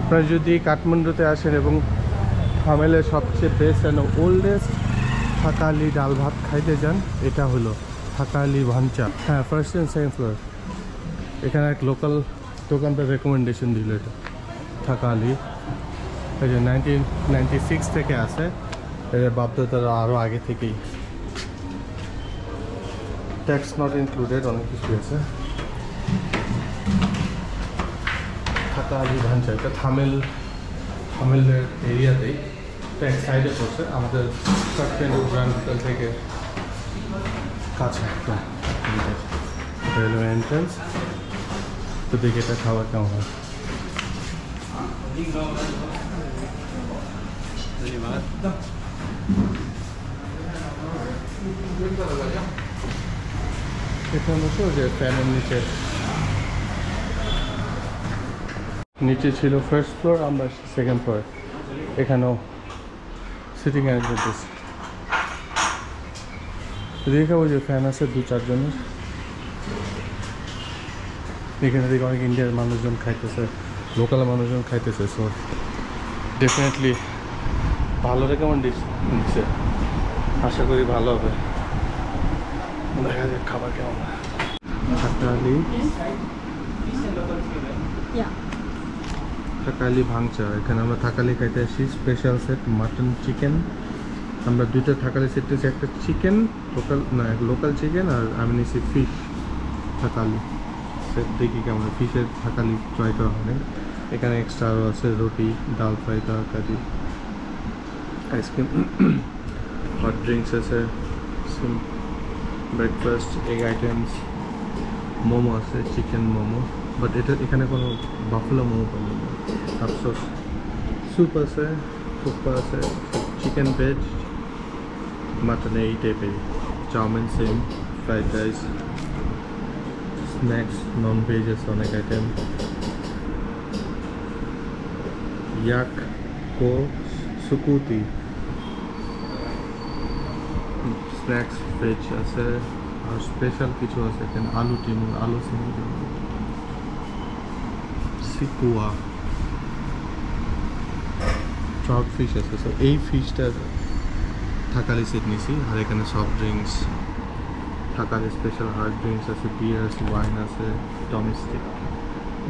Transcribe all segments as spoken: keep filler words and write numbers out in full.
আপনারা যদি কাঠমান্ডুতে আসেন এবং থামেলের সবচেয়ে বেস্ট অ্যান্ড ওল্ডেস্ট থাকালি ডাল ভাত খাইতে যান, এটা হলো থাকালি ভাঞ্চা। হ্যাঁ, ফার্স্ট অ্যান্ড সেকেন্ড ফ্লোর। এখানে এক লোকাল দোকানটা রেকমেন্ডেশন দিল, এটা থাকালি নাইনটিন নাইনটি সিক্স থেকে আসে, এটা বাপদাদারা আরও আগে থেকেই। ট্যাক্স নট ইনক্লুডেড, অনেক কিছু আছে। থাকালি ভাঞ্চা এটা থামেল থামেলের এরিয়াতেই, ট্যাক সাইডে পড়ছে, আমাদের কাঠমান্ডু গ্র্যান্ড হোটেল থেকে কাছে একটা রেলওয়ে এন্ট্রান্স। তো দেখি এটা খাওয়া কেমন হয়। এটা হচ্ছে যে ফ্যানের নিচে নিচে ছিল ফার্স্ট ফ্লোর, আমরা সেকেন্ড ফ্লোর। এখানেও সিটিং অ্যারেঞ্জমেন্ট আছে, দেখাবো যে ফ্যান আছে দু চারজনের। এখানে থেকে অনেক ইন্ডিয়ার মানুষজন খাইতেছে, লোকাল মানুষজন খাইতেছে। সো ডেফিনেটলি ভালো রেকমেন্ডেশন দিচ্ছে, আশা করি ভালো হবে। দেখা যাক খাবার কেমন। থাকালি থাকালি ভাঞ্চা, এখানে আমরা থাকালি খাইতে আসি। স্পেশাল সেট মাটন চিকেন, আমরা দুইটা থাকালি সেট নিয়েছি, একটা চিকেন লোকাল না লোকাল চিকেন, আর আমি নিয়েছি ফিশ থাকালি সেট। দেখি কেমন ফিশের থাকালি ট্রাই করা হয়। এখানে এক্সট্রা আরও আছে রুটি, ডাল ফ্রাই, তরকারি, আইসক্রিম, হট ড্রিঙ্কস আছে, ব্রেকফাস্ট, এগ আইটেমস, মোমো আছে, চিকেন মোমো। বাট এটা এখানে কোনো বাফলো মোমো পাবেন না। আফসোস। স্যুপ আছে, থুপ্পা আছে, চিকেন ভেজ, মাটন, এই টাইপের chowmein same, fried rice, snacks, non veg আছে অনেক আইটেম। ইয়াক কো সুকুতি স্ন্যাক্স ভেজ আছে, আর স্পেশাল কিছু আছে এখানে আলু টিম আলু সিম সিকুয়া ট্রাউট ফিশ আছে। সো এই ফিশটার থাকালি সেট নিছি। আর এখানে soft drinks, Thakali special hard drinks আছে, বিয়ার আছে, ওয়াইন আছে, domestic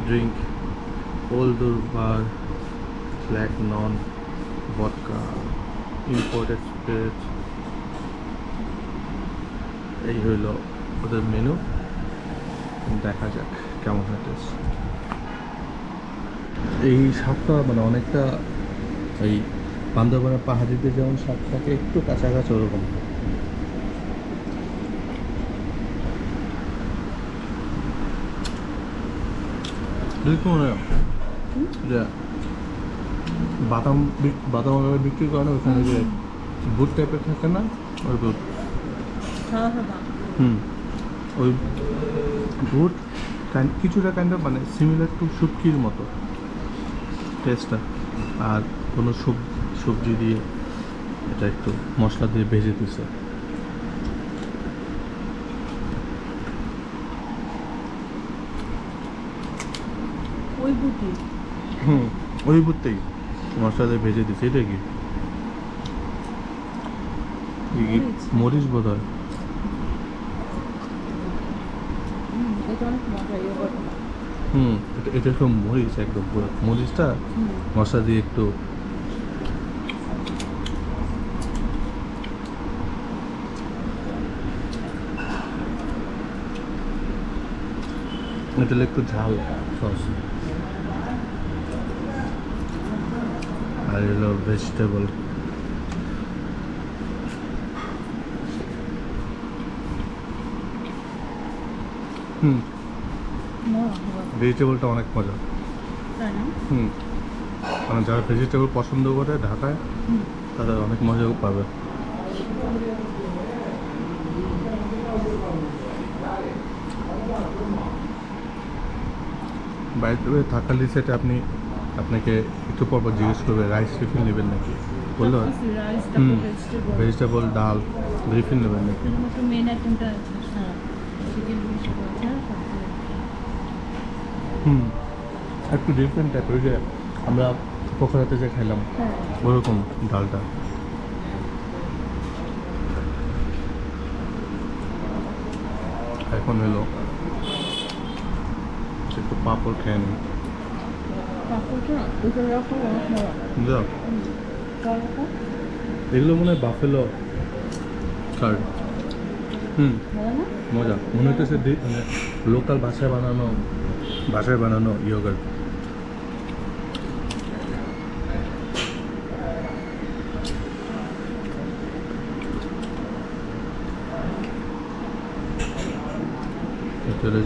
drink, old bar, black নন, ভডকা, ইম্পোর্টেড স্পিরিট। এই হইল ওদের মেনু, দেখা যাক কেমন হয় টেস্ট। এই শাকটা মানে অনেকটা এই বান্দরবানের পাহাড়িতে যেমন শাকটাকে একটু কাছাকাছি ওরকম। বাদাম বাদাম বিক্রি করে না, ওখানে যে বুট টাইপের থাকে না, ওই বুট, হুম ওই বুট কিছুটা কাইন্ড অফ মানে সিমিলার টু শুটকির মতো টেস্টটা। আর কোনো সবজি দিয়ে এটা একটু মশলা দিয়ে ভেজে দিছে। হুম ওই বুটতেই মশলা দিয়ে ভেজে দিছে। এটা কি মরিচ বোধ হয়। হুম এটা একটু মরিচ, একদম পুরো মরিচটা মশলা দিয়ে একটু এটা একটু ঝাল সস। আর এলো ভেজিটেবল, হুম ভেজিটেবলটা অনেক মজা। হুম মানে যারা ভেজিটেবল পছন্দ করে ঢাকায় তাদের অনেক মজা পাবে। বাইরে থাকালি সেটা আপনি আপনাকে একটু পরপর জিজ্ঞেস করবে রাইস টিফিন নেবেন নাকি, বললো হুম ভেজিটেবল ডাল টিফিন নেবেন নাকি। হুম একটু ডিফারেন্ট টাইপের, যে আমরা পোখরাতে যে খেলাম ওরকম ডালটা। এখন হলো একটু পাপড় খেয়ে নিই। এগুলো মনে হয় বাফেলো কার্ড। হুম, মজা। মনে হচ্ছে মানে লোকাল ভাষায় বানানো ভাষায় বানানো ইয়োগার্ট।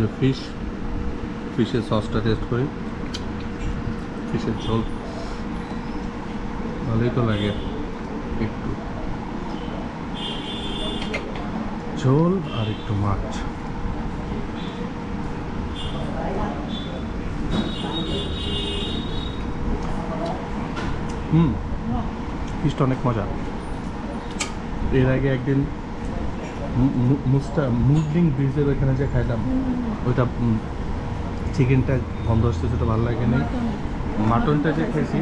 যে ফিশ ফিশের সসটা টেস্ট করি, ফিশের ঝোল ভালোই তো লাগে। একটু ঝোল আর একটু মাছ। হুম, ফিশটা অনেক মজা। এর আগে একদিন মুস্তা মুডলিং ব্রিজের ওইখানে যে খাইলাম ওইটা চিকেনটা বন্ধ আসতে সেটা ভালো লাগে না। মাটনটা যে খেয়েছি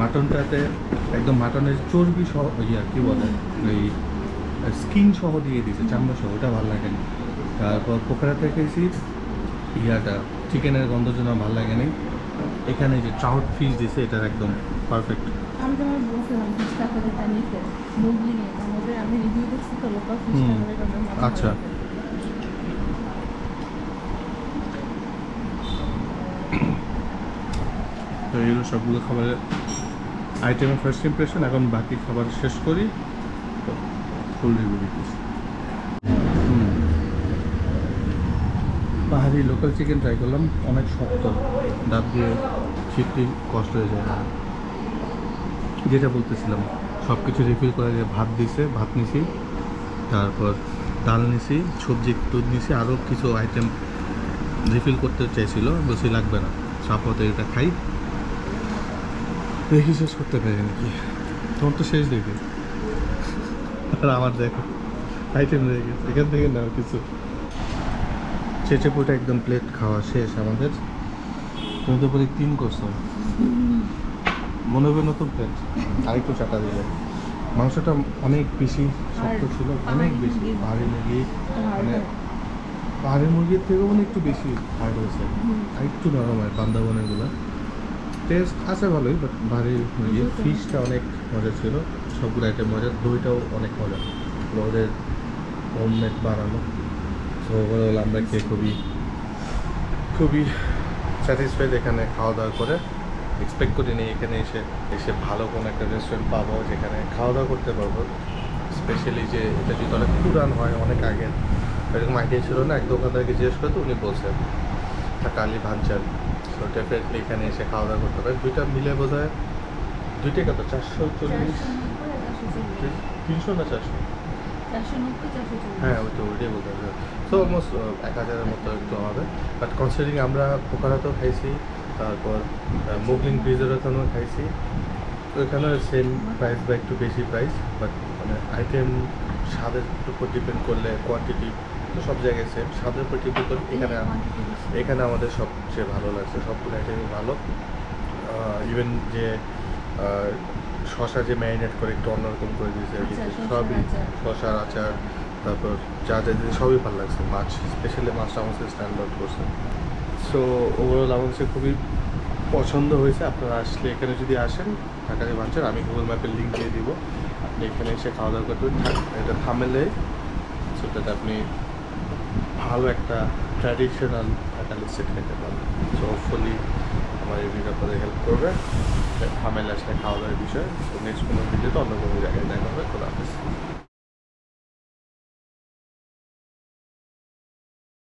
মাটনটাতে একদম মাটনের চর্বি সহ ইয়া কী বলে এই স্কিন সহ দিয়ে দিয়েছে, চামড়া সহ, ওটা ভালো লাগে না। তারপর পোখরাতে খেয়েছি ইয়াটা চিকেনের গন্ধ জন্য ভালো লাগে না। এখানে যে ট্রাউট ফিশ দিয়েছে এটার একদম পারফেক্ট। আমি তোমার বলছিলাম আমি রিভিউ দেখছি তো লোকাল ফিশ। আচ্ছা, তো এইগুলো সবগুলো খাবারের আইটেমের ফার্স্ট ইমপ্রেশন। এখন বাকি খাবার শেষ করি, ফুল রিভিউ দিচ্ছি। পাহাড়ি লোকাল চিকেন ট্রাই করলাম, অনেক শক্ত, দাঁত দিয়ে ছিটতে কষ্ট হয়ে যায়। যেটা বলতেছিলাম সব কিছু রিফিল করা যায়। ভাত দিছে, ভাত নিছি, তারপর ডাল নিছি, সবজি দুধ নিছি, আরও কিছু আইটেম রিফিল করতে চাইছিল, বেশি লাগবে না সাপোতে এটা খাই। দেখি শেষ করতে পারি নাকি। তোমার তো শেষ দেখি আর আমার দেখো আইটেম রয়ে গেছে, এখান থেকে নাও কিছু। চেঁচে পোটা একদম প্লেট খাওয়া শেষ আমাদের। তুমি তো পরে তিন করছো, মনে হবে নতুন প্লেট। আরেকটু চাটা দিয়ে যায়। মাংসটা অনেক বেশি শক্ত ছিল, অনেক বেশি। পাহাড়ি মুরগি মানে পাহাড়ি মুরগির থেকেও মানে একটু বেশি হার্ড হয়েছে, আর একটু নরম হয় বান্দাবনেরগুলো। টেস্ট আছে ভালোই, বাট পাহাড়ি মুরগি। ফিশটা অনেক মজা ছিল, সবগুলো আইটেম মজা। দইটাও অনেক মজা, ওদের হোমমেড বানানো। তো ওভারঅল আমরা খেয়ে খুবই খুবই স্যাটিসফাইড এখানে খাওয়া দাওয়া করে। এক্সপেক্ট করি নি এখানে এসে এসে ভালো কোনো একটা রেস্টুরেন্ট পাবো যেখানে খাওয়া দাওয়া করতে পারবো। স্পেশালি যে এটা যদি অনেক পুরান হয়, অনেক আগের, এরকম আইডিয়া ছিল না। এক দোকানদারকে জিজ্ঞেস করতো, উনি বলছেন থাকালি ভাঞ্চা। সো ডেফিনেটলি এখানে এসে খাওয়া দাওয়া করতে পারে। দুইটা মিলে বোধ হয় দুইটা কত চারশো চল্লিশ তিনশো না চারশো হ্যাঁ ওই তো ওইটাই বলতে হবে। সো অলমোস্ট এক হাজারের মতো একটু হবে। বাট কনসিডারিং আমরা পোখরাতেও খাইছি, তারপর মুগলিং ব্রিজের ওখানেও খাইছি, ওইখানেও সেম প্রাইস বা একটু বেশি প্রাইস। বাট মানে আইটেম স্বাদের উপর ডিপেন্ড করলে, কোয়ান্টিটি তো সব জায়গায় সেম, স্বাদের উপর ডিপেন্ড করলে এখানে এখানে আমাদের সবচেয়ে ভালো লাগছে। সবগুলো আইটেমই ভালো। ইভেন যে শশা যে ম্যারিনেট করে একটু অন্যরকম করে দিয়েছে, সবই শশার আচার, তারপর যা যা দিয়েছে সবই ভালো লাগছে। মাছ স্পেশালি মাছটা আমার সাথে স্ট্যান্ড আউট করছে। সো ওভারঅল আমার কাছে খুবই পছন্দ হয়েছে। আপনারা আসলে এখানে যদি আসেন থাকালি ভাঞ্চার, আমি গুগল ম্যাপের লিঙ্ক দিয়ে দিব, আপনি এখানে এসে খাওয়া দাওয়া করতে পারেন। এটা থামেলে, সেটাতে আপনি ভালো একটা ট্র্যাডিশনাল থাকালি সেট খেতে পারবেন। সো হোপফুলি আমার এই ভিডিওটা আপনাদের হেল্প করবে থামেলে আসলে খাওয়া দাওয়ার বিষয়ে। সো নেক্সট কোনো ভিডিওতে অন্য কোনো জায়গায় দেখা হবে। খোলা হাফেজ।